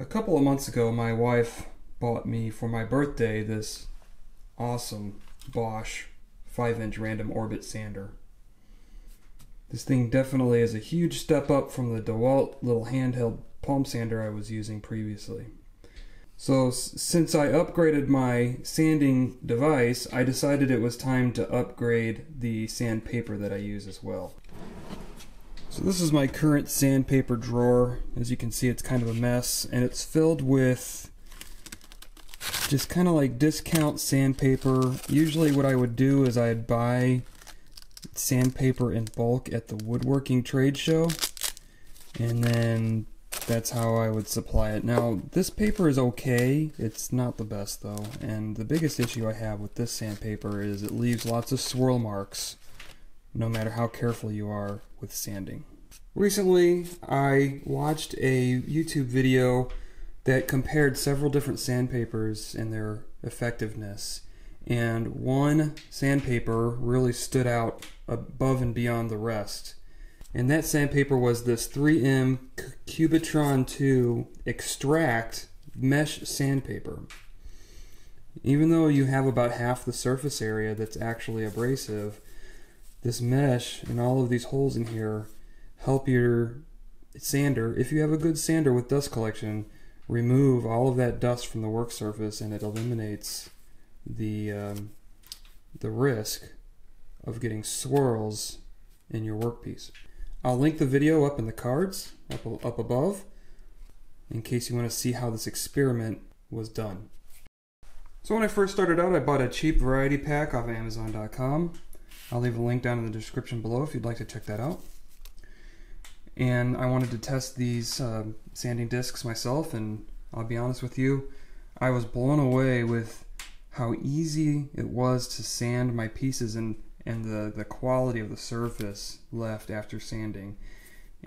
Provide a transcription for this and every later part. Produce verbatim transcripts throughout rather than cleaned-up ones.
A couple of months ago, my wife bought me for my birthday this awesome Bosch five inch random orbit sander. This thing definitely is a huge step up from the DeWalt little handheld palm sander I was using previously. So since I upgraded my sanding device, I decided it was time to upgrade the sandpaper that I use as well. So this is my current sandpaper drawer. As you can see, it's kind of a mess, and it's filled with just kind of like discount sandpaper. Usually what I would do is I'd buy sandpaper in bulk at the woodworking trade show, and then that's how I would supply it. Now, this paper is okay. It's not the best though, and the biggest issue I have with this sandpaper is it leaves lots of swirl marks, no matter how careful you are with sanding. Recently, I watched a YouTube video that compared several different sandpapers and their effectiveness, and one sandpaper really stood out above and beyond the rest, and that sandpaper was this three M Cubitron two Xtract mesh sandpaper. Even though you have about half the surface area that's actually abrasive, this mesh and all of these holes in here help your sander, if you have a good sander with dust collection, remove all of that dust from the work surface, and it eliminates the, um, the risk of getting swirls in your workpiece. I'll link the video up in the cards up, up above in case you want to see how this experiment was done. So when I first started out, I bought a cheap variety pack off Amazon dot com. I'll leave a link down in the description below if you'd like to check that out. And I wanted to test these uh, sanding discs myself, and I'll be honest with you, I was blown away with how easy it was to sand my pieces and, and the, the quality of the surface left after sanding.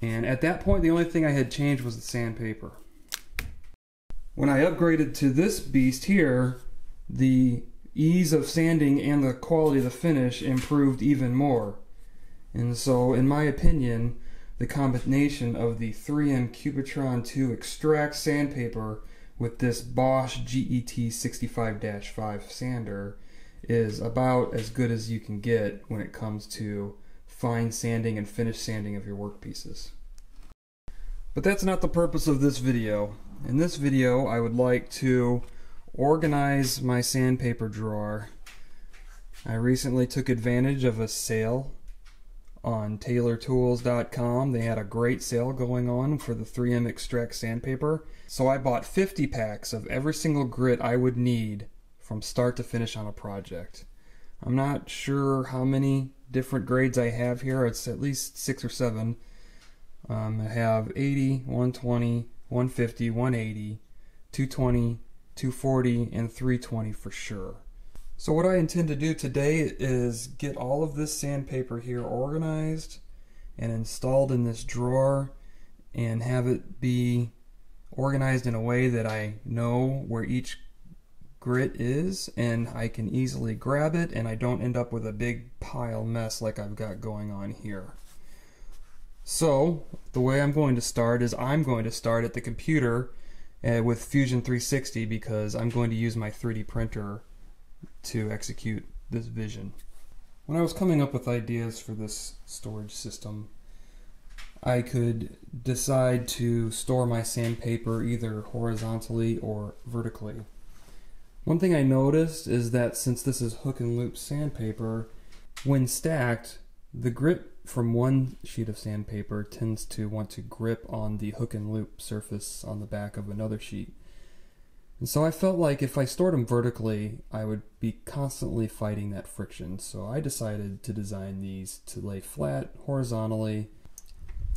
And at that point, the only thing I had changed was the sandpaper. When I upgraded to this beast here, the ease of sanding and the quality of the finish improved even more. And so, in my opinion, the combination of the three M Cubitron two Xtract sandpaper with this Bosch G E T sixty-five dash five sander is about as good as you can get when it comes to fine sanding and finish sanding of your workpieces. But that's not the purpose of this video. In this video, I would like to organize my sandpaper drawer. I recently took advantage of a sale on Taylor Tools dot com. They had a great sale going on for the three M Xtract sandpaper. So I bought fifty packs of every single grit I would need from start to finish on a project. I'm not sure how many different grades I have here. It's at least six or seven. Um, I have eighty, one twenty, one fifty, one eighty, two twenty, two forty, and three twenty for sure. So what I intend to do today is get all of this sandpaper here organized and installed in this drawer, and have it be organized in a way that I know where each grit is, and I can easily grab it, and I don't end up with a big pile mess like I've got going on here. So the way I'm going to start is I'm going to start at the computer Uh, with Fusion three sixty, because I'm going to use my three D printer to execute this vision. When I was coming up with ideas for this storage system, I could decide to store my sandpaper either horizontally or vertically. One thing I noticed is that since this is hook and loop sandpaper, when stacked, the grit from one sheet of sandpaper tends to want to grip on the hook and loop surface on the back of another sheet. And so I felt like if I stored them vertically, I would be constantly fighting that friction. So I decided to design these to lay flat horizontally.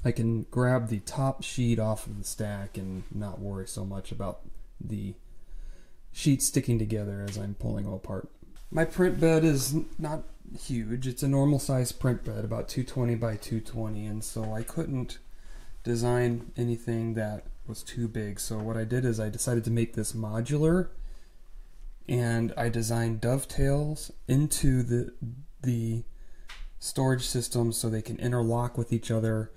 I can grab the top sheet off of the stack and not worry so much about the sheets sticking together as I'm pulling them apart. My print bed is not huge. It's a normal size print bed, about two twenty by two twenty, and so I couldn't design anything that was too big. So what I did is I decided to make this modular, and I designed dovetails into the the storage system so they can interlock with each other,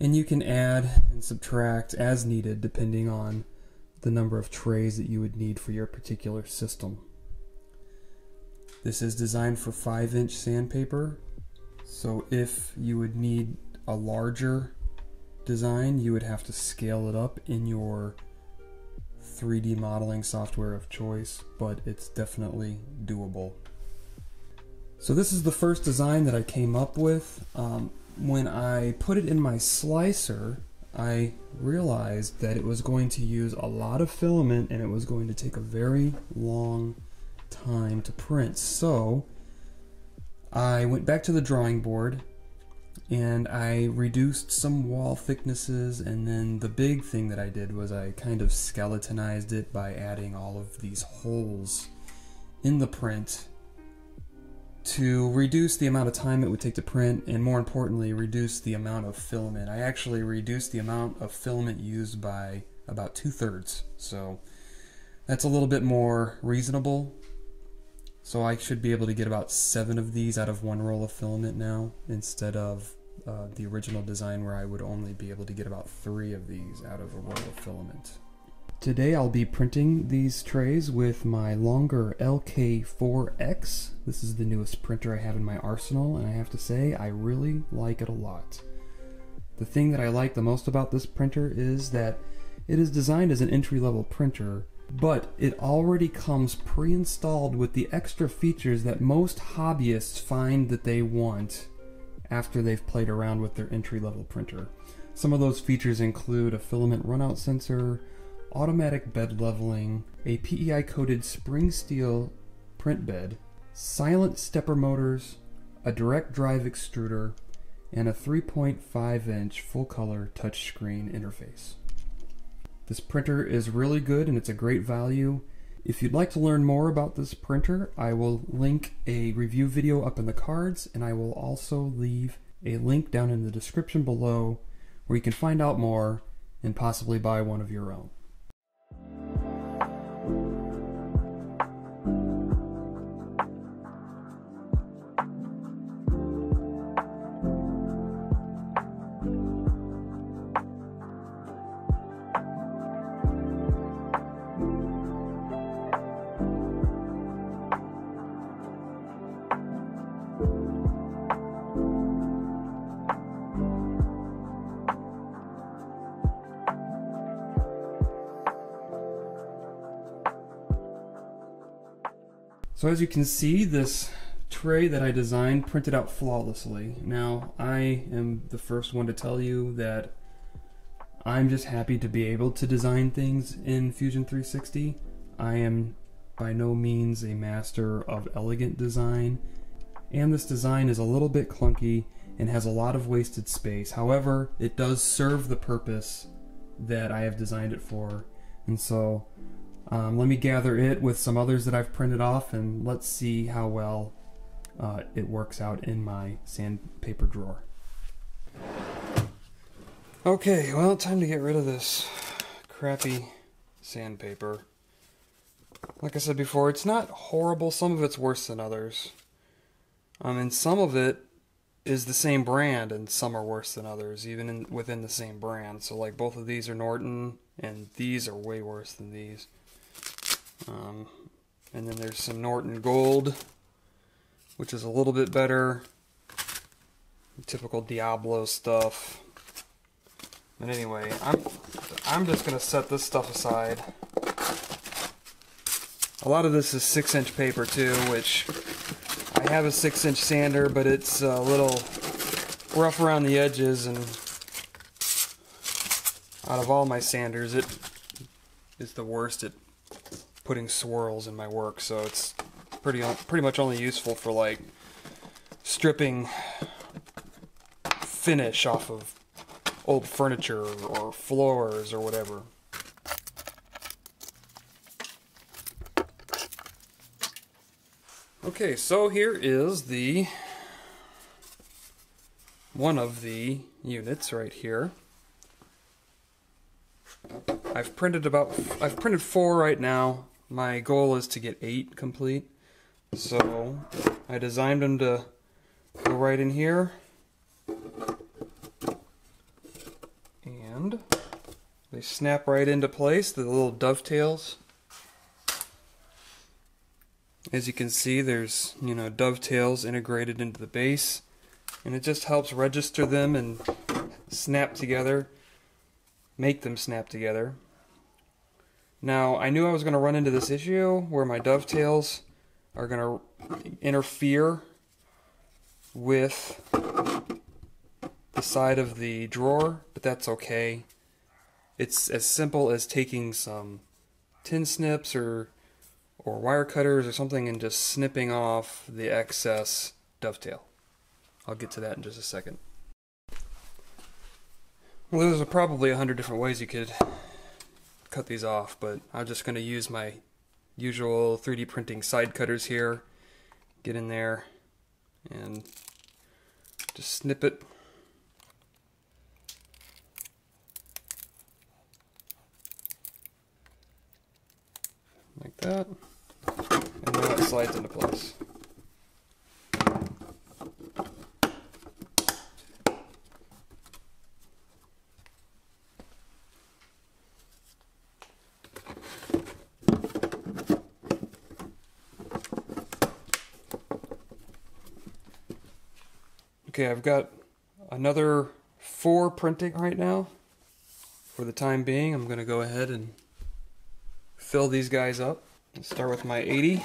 and you can add and subtract as needed depending on the number of trays that you would need for your particular system. This is designed for five inch sandpaper, so if you would need a larger design, you would have to scale it up in your three D modeling software of choice, but it's definitely doable. So this is the first design that I came up with. Um, when I put it in my slicer, I realized that it was going to use a lot of filament and it was going to take a very long time to print. So I went back to the drawing board and I reduced some wall thicknesses, and then the big thing that I did was I kind of skeletonized it by adding all of these holes in the print to reduce the amount of time it would take to print, and more importantly, reduce the amount of filament. I actually reduced the amount of filament used by about two-thirds, so that's a little bit more reasonable. So I should be able to get about seven of these out of one roll of filament now, instead of uh, the original design where I would only be able to get about three of these out of a roll of filament. Today I'll be printing these trays with my Longer L K four X. This is the newest printer I have in my arsenal, and I have to say I really like it a lot. The thing that I like the most about this printer is that it is designed as an entry-level printer, but it already comes pre-installed with the extra features that most hobbyists find that they want after they've played around with their entry-level printer. Some of those features include a filament runout sensor, automatic bed leveling, a P E I-coated spring steel print bed, silent stepper motors, a direct drive extruder, and a three point five inch full-color touchscreen interface. This printer is really good and it's a great value. If you'd like to learn more about this printer, I will link a review video up in the cards, and I will also leave a link down in the description below where you can find out more and possibly buy one of your own. So as you can see, this tray that I designed printed out flawlessly. Now, I am the first one to tell you that I'm just happy to be able to design things in Fusion three sixty. I am by no means a master of elegant design, and this design is a little bit clunky and has a lot of wasted space. However, it does serve the purpose that I have designed it for, and so Um, let me gather it with some others that I've printed off, and let's see how well uh, it works out in my sandpaper drawer. Okay, well, time to get rid of this crappy sandpaper. Like I said before, it's not horrible. Some of it's worse than others. Um, and some of it is the same brand, and some are worse than others, even in, within the same brand. So, like, both of these are Norton, and these are way worse than these. Um, and then there's some Norton Gold, which is a little bit better. Typical Diablo stuff. But anyway, I'm I'm just gonna set this stuff aside. A lot of this is six inch paper too, which I have a six inch sander, but it's a little rough around the edges, and out of all my sanders, it is the worst at putting swirls in my work, so it's pretty pretty much only useful for, like, stripping finish off of old furniture or floors or whatever. Okay, so here is the one of the units right here. I've printed about I've printed four right now. My goal is to get eight complete. So I designed them to go right in here. And They snap right into place, the little dovetails. As you can see, there's, you know, dovetails integrated into the base, and it just helps register them and snap together, make them snap together. Now, I knew I was going to run into this issue where my dovetails are going to interfere with the side of the drawer, but that's okay. It's as simple as taking some tin snips or or wire cutters or something and just snipping off the excess dovetail. I'll get to that in just a second. Well, there's probably a hundred different ways you could cut these off, but I'm just going to use my usual three D printing side cutters here. Get in there and just snip it. Like that. And now it slides into place. Okay, I've got another four printing right now. For the time being, I'm going to go ahead and fill these guys up. Let's start with my eighty.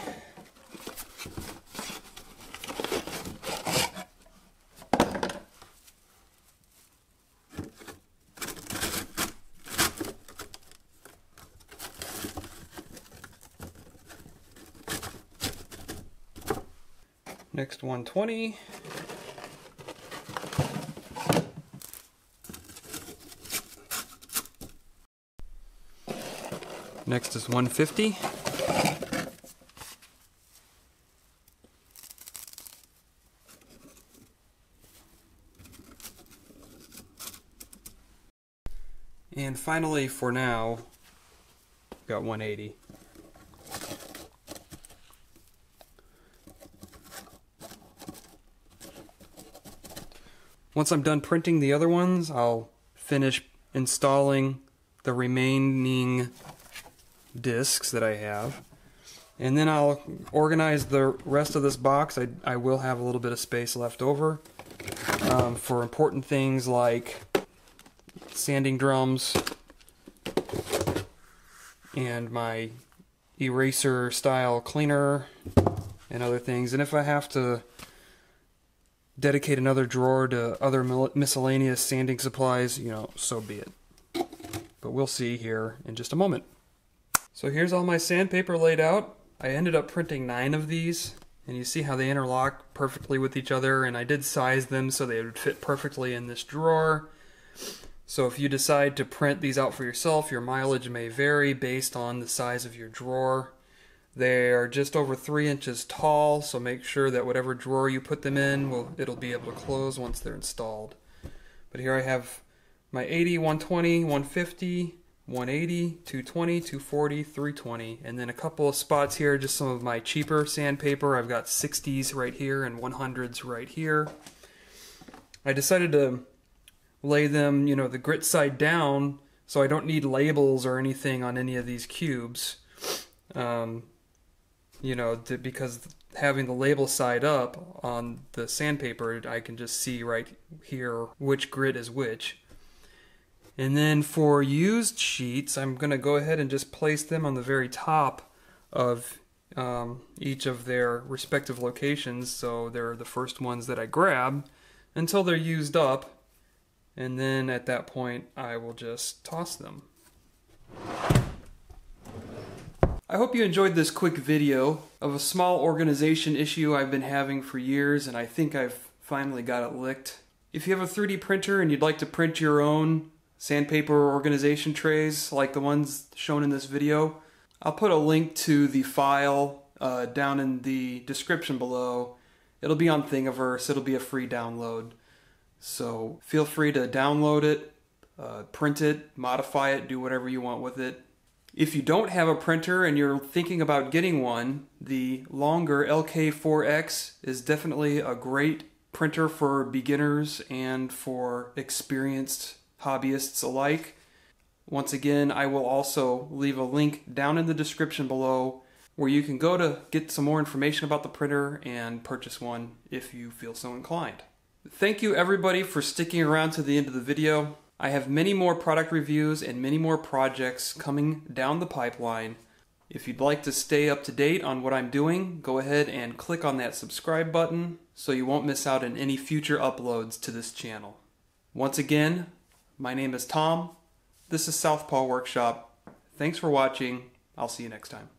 Next one twenty. Next is one fifty. And finally, for now, got one eighty. Once I'm done printing the other ones, I'll finish installing the remaining discs that I have, and then I'll organize the rest of this box. I, I will have a little bit of space left over um, for important things like sanding drums and my eraser style cleaner and other things. And if I have to dedicate another drawer to other miscellaneous sanding supplies, you know, so be it. But we'll see here in just a moment. So here's all my sandpaper laid out. I ended up printing nine of these, and you see how they interlock perfectly with each other, and I did size them so they would fit perfectly in this drawer. So if you decide to print these out for yourself, your mileage may vary based on the size of your drawer. They are just over three inches tall, so make sure that whatever drawer you put them in, will, it'll be able to close once they're installed. But here I have my eighty, one twenty, one fifty, one eighty, two twenty, two forty, three twenty, and then a couple of spots here, just some of my cheaper sandpaper. I've got sixties right here and one hundreds right here. I decided to lay them, you know, the grit side down, so I don't need labels or anything on any of these cubes, um, you know, to, because having the label side up on the sandpaper, I can just see right here which grit is which. And then for used sheets, I'm going to go ahead and just place them on the very top of um, each of their respective locations. So they're the first ones that I grab until they're used up. And then at that point, I will just toss them. I hope you enjoyed this quick video of a small organization issue I've been having for years, and I think I've finally got it licked. If you have a three D printer and you'd like to print your own sandpaper organization trays like the ones shown in this video, I'll put a link to the file uh, down in the description below. It'll be on Thingiverse. It'll be a free download. So feel free to download it, uh, print it, modify it, do whatever you want with it. If you don't have a printer and you're thinking about getting one, the Longer L K four X is definitely a great printer for beginners and for experienced hobbyists alike. Once again, I will also leave a link down in the description below where you can go to get some more information about the printer and purchase one if you feel so inclined. Thank you everybody for sticking around to the end of the video. I have many more product reviews and many more projects coming down the pipeline. If you'd like to stay up to date on what I'm doing, go ahead and click on that subscribe button so you won't miss out on any future uploads to this channel. Once again, my name is Tom. This is Southpaw Workshop. Thanks for watching. I'll see you next time.